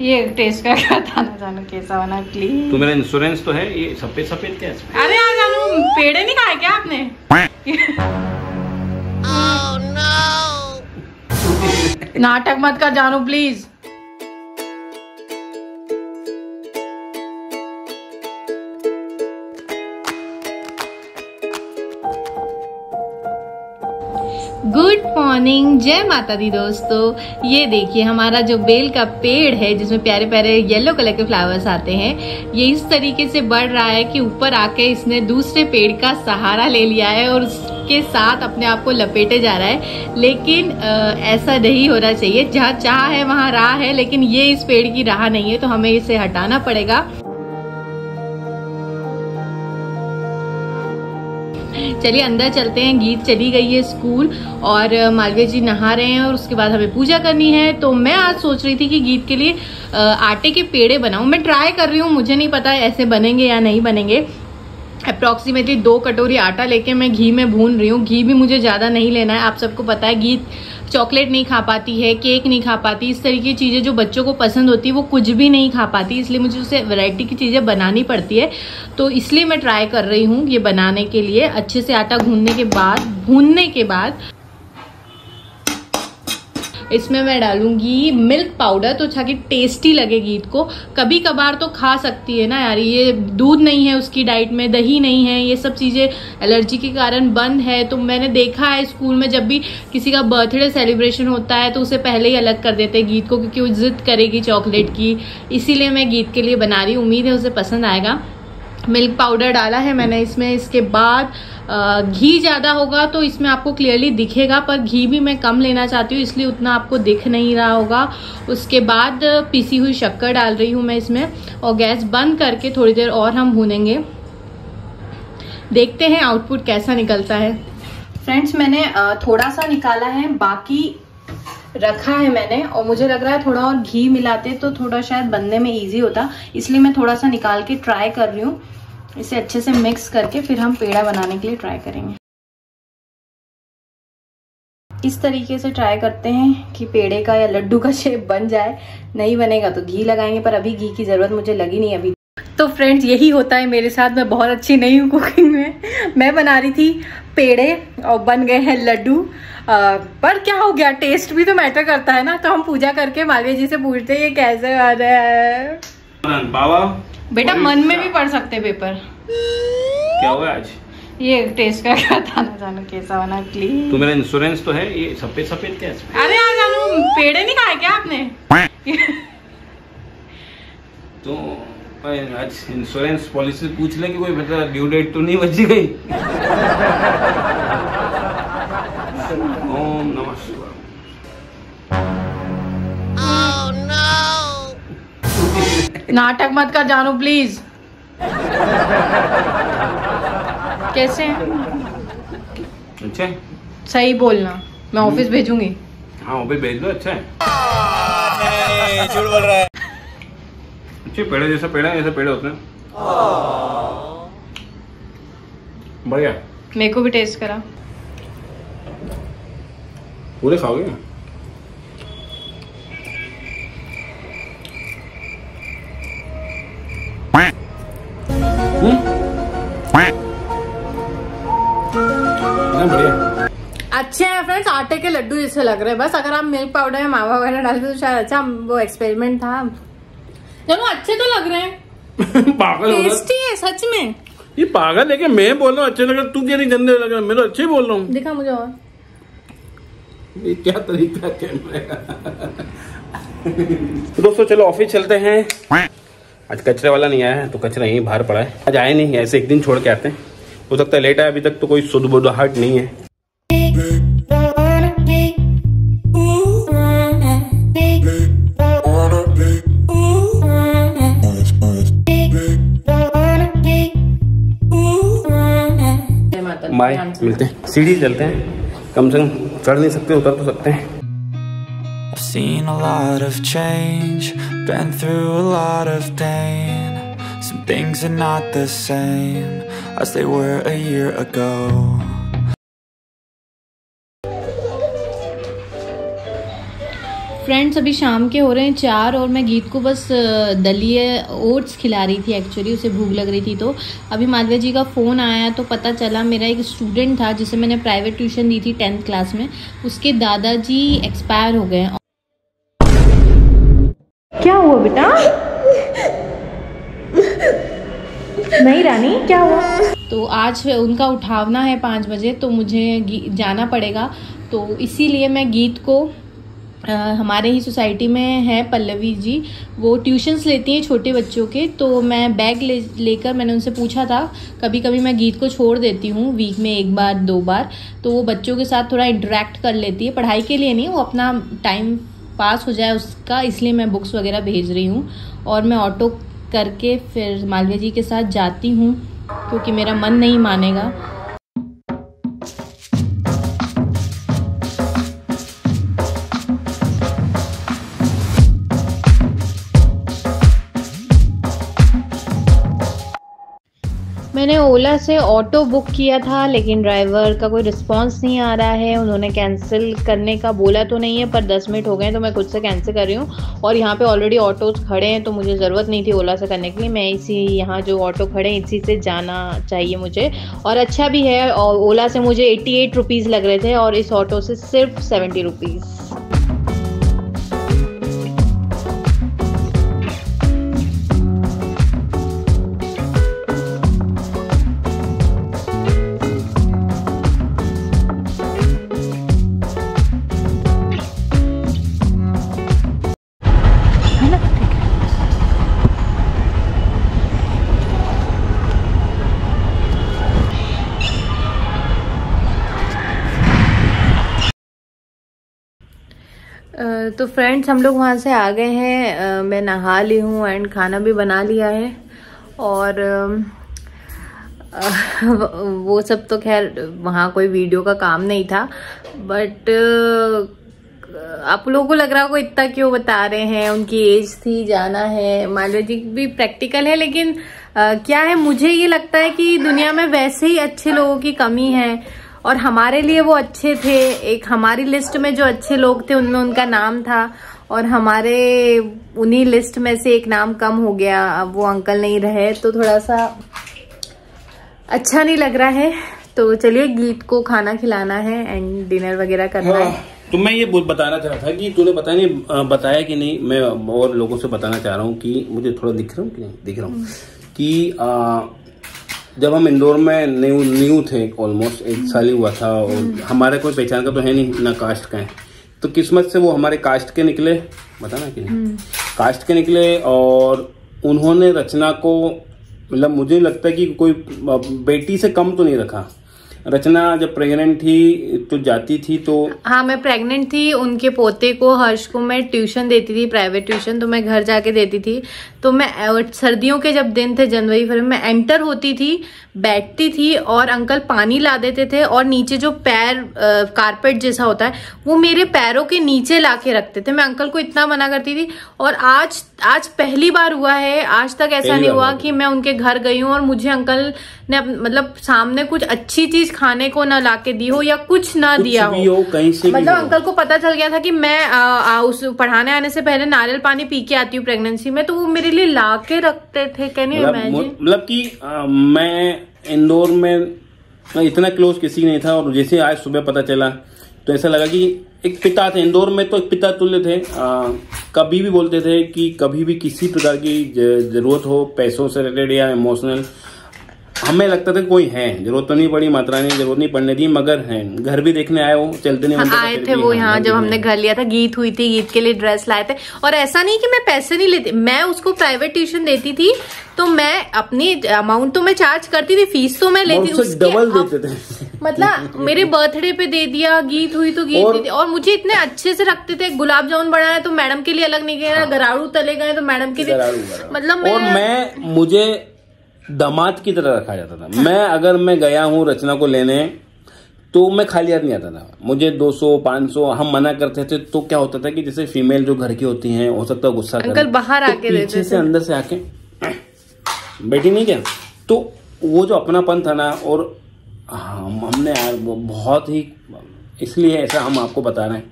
ये टेस्ट का क्या था जानू कैसा होना प्लीज। तुम्हारा इंश्योरेंस तो है, ये सफेद सफेद क्या है? अरे यार जानू पेड़े नहीं खाए क्या आपने? oh, no. नाटक मत कर जानू प्लीज। गुड मॉर्निंग, जय माता दी दोस्तों। ये देखिए हमारा जो बेल का पेड़ है जिसमें प्यारे प्यारे येलो कलर के फ्लावर्स आते हैं, ये इस तरीके से बढ़ रहा है कि ऊपर आके इसने दूसरे पेड़ का सहारा ले लिया है और उसके साथ अपने आप को लपेटे जा रहा है। लेकिन ऐसा नहीं होना चाहिए, जहाँ चाह है वहाँ राह है, लेकिन ये इस पेड़ की राह नहीं है तो हमें इसे हटाना पड़ेगा। चलिए अंदर चलते हैं। गीत चली गई है स्कूल और मालवीय जी नहा रहे हैं और उसके बाद हमें पूजा करनी है। तो मैं आज सोच रही थी कि गीत के लिए आटे के पेड़े बनाऊं। मैं ट्राई कर रही हूँ, मुझे नहीं पता ऐसे बनेंगे या नहीं बनेंगे। अप्रॉक्सीमेटली 2 कटोरी आटा लेके मैं घी में भून रही हूँ। घी भी मुझे ज़्यादा नहीं लेना है। आप सबको पता है गीत चॉकलेट नहीं खा पाती है, केक नहीं खा पाती, इस तरीके की चीज़ें जो बच्चों को पसंद होती है वो कुछ भी नहीं खा पाती, इसलिए मुझे उसे वैरायटी की चीज़ें बनानी पड़ती है। तो इसलिए मैं ट्राई कर रही हूँ ये बनाने के लिए। अच्छे से आटा भूनने के बाद इसमें मैं डालूंगी मिल्क पाउडर तो ताकि टेस्टी लगे गीत को। कभी कभार तो खा सकती है ना यार, ये दूध नहीं है उसकी डाइट में, दही नहीं है, ये सब चीज़ें एलर्जी के कारण बंद है। तो मैंने देखा है स्कूल में जब भी किसी का बर्थडे सेलिब्रेशन होता है तो उसे पहले ही अलग कर देते हैं गीत को, क्योंकि वो जिद करेगी चॉकलेट की। इसीलिए मैं गीत के लिए बना रही हूँ, उम्मीद है उसे पसंद आएगा। मिल्क पाउडर डाला है मैंने इसमें। इसके बाद घी ज़्यादा होगा तो इसमें आपको क्लियरली दिखेगा, पर घी भी मैं कम लेना चाहती हूँ इसलिए उतना आपको दिख नहीं रहा होगा। उसके बाद पिसी हुई शक्कर डाल रही हूँ मैं इसमें और गैस बंद करके थोड़ी देर और हम भूनेंगे। देखते हैं आउटपुट कैसा निकलता है। फ्रेंड्स मैंने थोड़ा सा निकाला है, बाकी रखा है मैंने और मुझे लग रहा है थोड़ा और घी मिलाते तो थोड़ा शायद बनने में ईजी होता, इसलिए मैं थोड़ा सा निकाल के ट्राई कर रही हूँ। इसे अच्छे से मिक्स करके फिर हम पेड़ा बनाने के लिए ट्राई करेंगे। इस तरीके से ट्राई करते हैं कि पेड़े का या लड्डू का शेप बन जाए। नहीं बनेगा तो घी लगाएंगे, पर अभी घी की ज़रूरत मुझे लगी नहीं अभी। तो फ्रेंड्स यही होता है मेरे साथ, मैं बहुत अच्छी नहीं हूँ कुकिंग में। मैं बना रही थी पेड़े और बन गए हैं लड्डू। पर क्या हो गया, टेस्ट भी तो मैटर करता है ना। तो हम पूजा करके मालवीय जी से पूछते हैं ये कैसे आ रहा है। बाबा बेटा मन में भी पढ़ सकते पेपर। क्या हुआ आज? ये टेस्ट का क्या था ना जानू कैसा होना प्लीज। तुम्हारा इंश्योरेंस तो है, ये सफेद सफेद क्या है? अरे यार जानू पेड़े नहीं खाए क्या आपने? तो आज इंश्योरेंस पॉलिसी पूछ लें कि कोई बता ड्यू डेट तो नहीं बची गई। ओम नमः शिवाय। नाटक मत कर जानू प्लीज। कैसे अच्छा है? सही बोलना, मैं ऑफिस भेजूंगी। हाँ ऑफिस भेज दो। अच्छा है, झूठ बोल रहा है। अच्छे पेड़े जैसा पेड़ा है, ऐसे पेड़े होते हैं। बढ़िया, मेरे को भी टेस्ट करा। पूरे खाओगे? अच्छे हैं फ्रेंड्स, आटे के लड्डू जैसे लग रहे हैं। बस अगर आप मिल्क पाउडर या मावा वगैरह डालते तो शायद अच्छा, वो एक्सपेरिमेंट था। चलो अच्छे तो लग रहे हैं। पागल टेस्टी है सच में। ये पागल है कि मैं बोल रहा हूँ अच्छे लग रहा, तू क्या नहीं गंदे लग रहा? मैं तो अच्छे ही बोल रहा हूँ। दिखा मुझे और ये क्या तरीका कैमरे का। दोस्तों चलो ऑफिस चलते हैं। आज कचरे वाला नहीं आया है तो कचरा यहीं बाहर पड़ा है। आज आए नहीं, ऐसे एक दिन छोड़ के आते हैं। हो सकता है लेट आया, अभी तक तो कोई सुधबुदाहट नहीं है। बाय, मिलते हैं। सीढ़ी चलते हैं, कम से कम चढ़ नहीं सकते उतर तो सकते हैं। I've seen a lot of change, been through a lot of pain. Some things are not the same as they were a year ago. Friends अभी शाम के हो रहे हैं 4 और मैं गीत को बस दलिए ओट्स खिला रही थी। एक्चुअली उसे भूख लग रही थी। तो अभी माधव्या जी का फ़ोन आया तो पता चला मेरा एक स्टूडेंट था जिसे मैंने प्राइवेट ट्यूशन दी थी 10th क्लास में, उसके दादाजी एक्सपायर हो गए। क्या हुआ बेटा? नहीं रानी, क्या हुआ? तो आज उनका उठावना है 5 बजे, तो मुझे जाना पड़ेगा। तो इसीलिए मैं गीत को हमारे ही सोसाइटी में है पल्लवी जी, वो ट्यूशन्स लेती हैं छोटे बच्चों के। तो मैं बैग लेकर मैंने उनसे पूछा था, कभी कभी मैं गीत को छोड़ देती हूँ वीक में 1 बार 2 बार, तो वो बच्चों के साथ थोड़ा इंटरेक्ट कर लेती है, पढ़ाई के लिए नहीं, वो अपना टाइम पास हो जाए उसका, इसलिए मैं बुक्स वगैरह भेज रही हूँ। और मैं ऑटो करके फिर मालविया जी के साथ जाती हूँ क्योंकि मेरा मन नहीं मानेगा। मैंने ओला से ऑटो बुक किया था लेकिन ड्राइवर का कोई रिस्पॉन्स नहीं आ रहा है। उन्होंने कैंसिल करने का बोला तो नहीं है, पर 10 मिनट हो गए तो मैं खुद से कैंसिल कर रही हूँ। और यहाँ पे ऑलरेडी ऑटोज खड़े हैं तो मुझे ज़रूरत नहीं थी ओला से करने के लिए। मैं इसी यहाँ जो ऑटो खड़े हैं इसी से जाना चाहिए मुझे, और अच्छा भी है। और ओला से मुझे 88 रुपीज़ लग रहे थे और इस ऑटो से सिर्फ 70 रुपीज़। तो फ्रेंड्स हम लोग वहाँ से आ गए हैं। मैं नहा ली हूँ एंड खाना भी बना लिया है, और वो सब तो खैर वहाँ कोई वीडियो का काम नहीं था। बट आप लोगों को लग रहा होगा इतना क्यों बता रहे हैं, उनकी एज थी, जाना है। मालविया जी भी प्रैक्टिकल है, लेकिन क्या है, मुझे ये लगता है कि दुनिया में वैसे ही अच्छे लोगों की कमी है और हमारे लिए वो अच्छे थे। एक हमारी लिस्ट में जो अच्छे लोग थे उनमें उनका नाम था, और हमारे उन्हीं लिस्ट में से एक नाम कम हो गया। अब वो अंकल नहीं रहे तो थोड़ा सा अच्छा नहीं लग रहा है। तो चलिए गीत को खाना खिलाना है एंड डिनर वगैरह करना है। तो मैं ये बताना चाह रहा था कि तूने पता नहीं बताया कि नहीं, मैं और लोगों से बताना चाह रहा हूँ कि मुझे थोड़ा दिख रहा हूँ कि जब हम इंदौर में न्यू थे, ऑलमोस्ट 1 साल ही हुआ था, और हमारे कोई पहचान का तो है नहीं, ना कास्ट का है। तो किस्मत से वो हमारे कास्ट के निकले, बताना कि नहीं, कास्ट के निकले। और उन्होंने रचना को, मतलब मुझे लगता है कि कोई बेटी से कम तो नहीं रखा। रचना जब प्रेग्नेंट थी तो जाती थी, तो हाँ मैं प्रेग्नेंट थी, उनके पोते को हर्ष को मैं ट्यूशन देती थी, प्राइवेट ट्यूशन, तो मैं घर जाके देती थी। तो मैं सर्दियों के जब दिन थे, जनवरी फरवरी, मैं एंटर होती थी, बैठती थी और अंकल पानी ला देते थे, और नीचे जो पैर कारपेट जैसा होता है वो मेरे पैरों के नीचे ला के रखते थे। मैं अंकल को इतना मना करती थी, और आज पहली बार हुआ है, आज तक ऐसा नहीं हुआ कि मैं उनके घर गई हूँ और मुझे अंकल ने मतलब सामने कुछ अच्छी चीज खाने को ना लाके दी हो या कुछ ना दिया हो। मतलब अंकल को पता चल गया था कि मैं उस पढ़ाने आने से पहले नारियल पानी पी के आती हूँ प्रेगनेंसी में, तो वो मेरे लिए लाके रखते थे। कैन यू इमेजिन, मतलब कि मैं इंदौर में इतना क्लोज किसी नहीं था, और जैसे आज सुबह पता चला तो ऐसा लगा कि एक पिता थे इंदौर में, तो एक पिता तुल्य थे। कभी भी बोलते थे कि कभी भी किसी प्रकार की जरूरत हो, पैसों से रिलेटेड या इमोशनल, हमें लगता था कोई है। जरूरत तो नहीं पड़ी, मात्रा नहीं, जरूरत नहीं पड़ने दी, मगर है। घर भी देखने आए वो, चलते नहीं आए थे वो यहाँ जब हमने घर लिया था। गीत हुई थी, गीत के लिए ड्रेस लाए थे। और ऐसा नहीं कि मैं पैसे नहीं लेती, मैं उसको प्राइवेट ट्यूशन देती थी तो मैं अपनी अमाउंट तो मैं चार्ज करती थी, फीस तो मैं लेती थी, डबल देते थे। मतलब मेरे बर्थडे पे दे दिया, गीत हुई तो गीत दी थी, और मुझे इतने अच्छे से रखते थे। गुलाब जामुन बनाया तो मैडम के लिए अलग नहीं गया, गरारू तले गए तो मैडम के लिए, मतलब मुझे दामाद की तरह रखा जाता था। मैं अगर मैं गया हूँ रचना को लेने तो मैं खाली हाथ नहीं आता था, मुझे 200 500 हम मना करते थे तो क्या होता था कि जैसे फीमेल जो घर की होती हैं, हो सकता है गुस्सा अंकल बाहर तो आके पीछे से अंदर से आके बैठी नहीं क्या, तो वो जो अपनापन था ना। और हमने यार बहुत ही, इसलिए ऐसा हम आपको बता रहे हैं।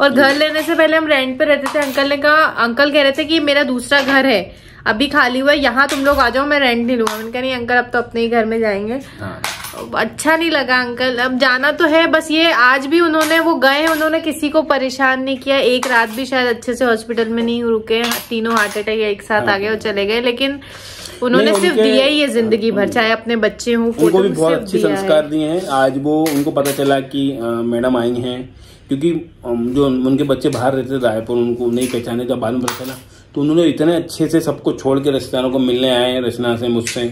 और घर लेने से पहले हम रेंट पे रहते थे। अंकल कह रहे थे कि मेरा दूसरा घर है अभी खाली हुआ है, यहाँ तुम लोग आ जाओ, मैं रेंट नहीं लूंगा। मैंने कहा नहीं अंकल, अब तो अपने ही घर में जाएंगे। अच्छा नहीं लगा अंकल, अब जाना तो है। बस ये आज भी उन्होंने वो गए, उन्होंने किसी को परेशान नहीं किया, एक रात भी शायद अच्छे से हॉस्पिटल में नहीं रुके। तीनों हार्ट अटैक एक साथ आ गए और चले गए, लेकिन उन्होंने सिर्फ दिया ही है जिंदगी भर, चाहे अपने बच्चे हों। उनको भी बहुत अच्छे संस्कार दिए हैं। आज वो उनको पता चला कि मैडम आई हैं, क्योंकि जो उनके बच्चे बाहर रहते थे रायपुर, उनको नहीं पहचाने, जब बाद में पता चला तो उन्होंने इतने अच्छे से सबको छोड़ के रिश्तेदारों को मिलने आए हैं, रचना से मुझसे।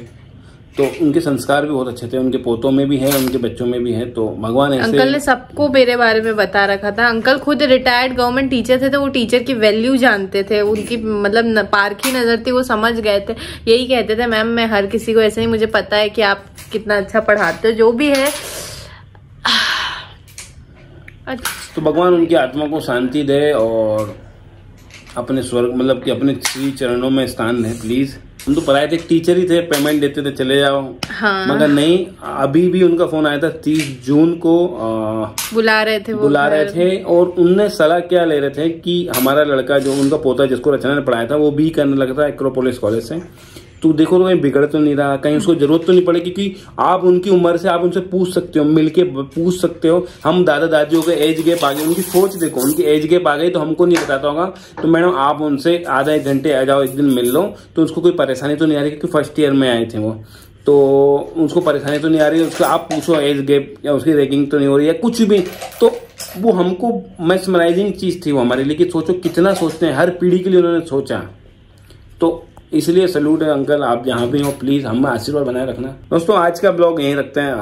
तो उनके संस्कार भी बहुत अच्छे थे, उनके पोतों में भी है, उनके बच्चों में भी है। तो भगवान ऐसे, अंकल ने सबको मेरे बारे में बता रखा था। अंकल खुद रिटायर्ड गवर्नमेंट टीचर थे, तो वो टीचर की वैल्यू जानते थे, उनकी मतलब पारख की नजर थी, वो समझ गए थे। यही कहते थे मैम मैं हर किसी को, ऐसे ही मुझे पता है कि आप कितना अच्छा पढ़ाते हो, जो भी है। तो भगवान उनकी आत्मा को शांति दे और अपने स्वर्ग मतलब कि अपने श्री चरणों में स्थान है प्लीज। हम तो पढ़ाए थे, टीचर ही थे, पेमेंट देते थे, चले जाओ। हाँ। मगर नहीं, अभी भी उनका फोन आया था 30 जून को, बुला रहे थे और उनने सलाह क्या ले रहे थे कि हमारा लड़का जो उनका पोता जिसको रचना ने पढ़ाया था वो भी करने लगा था एक्रोपोलिस कॉलेज से, तो देखो कहीं बिगड़ तो नहीं रहा, कहीं उसको जरूरत तो नहीं पड़ेगी, क्योंकि आप उनकी उम्र से आप उनसे पूछ सकते हो, मिलके पूछ सकते हो। हम दादा दादियों के एज गैप आ गए, उनकी सोच देखो, उनकी एज गैप आ गई तो हमको नहीं बताता होगा। तो मैडम आप उनसे आधा एक घंटे आ जाओ, एक दिन मिल लो, तो उसको कोई परेशानी तो नहीं आ रही, क्योंकि फर्स्ट ईयर में आए थे वो, तो उसको परेशानी तो नहीं आ रही। उसको आप पूछो एज गैप या उसकी रैगिंग तो नहीं हो रही है कुछ भी, तो वो हमको मैसमराइजिंग चीज़ थी वो हमारे लिए, कि सोचो कितना सोचते हैं, हर पीढ़ी के लिए उन्होंने सोचा। तो इसलिए सैल्यूट है अंकल, आप जहाँ भी हो प्लीज हमें आशीर्वाद बनाए रखना। दोस्तों आज का ब्लॉग यहीं रखते हैं,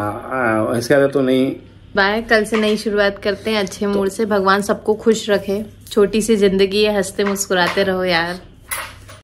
इसके अलावा तो नहीं, बाय। कल से नई शुरुआत करते हैं अच्छे मूड से। भगवान सबको खुश रखे, छोटी सी जिंदगी है, हंसते मुस्कुराते रहो यार।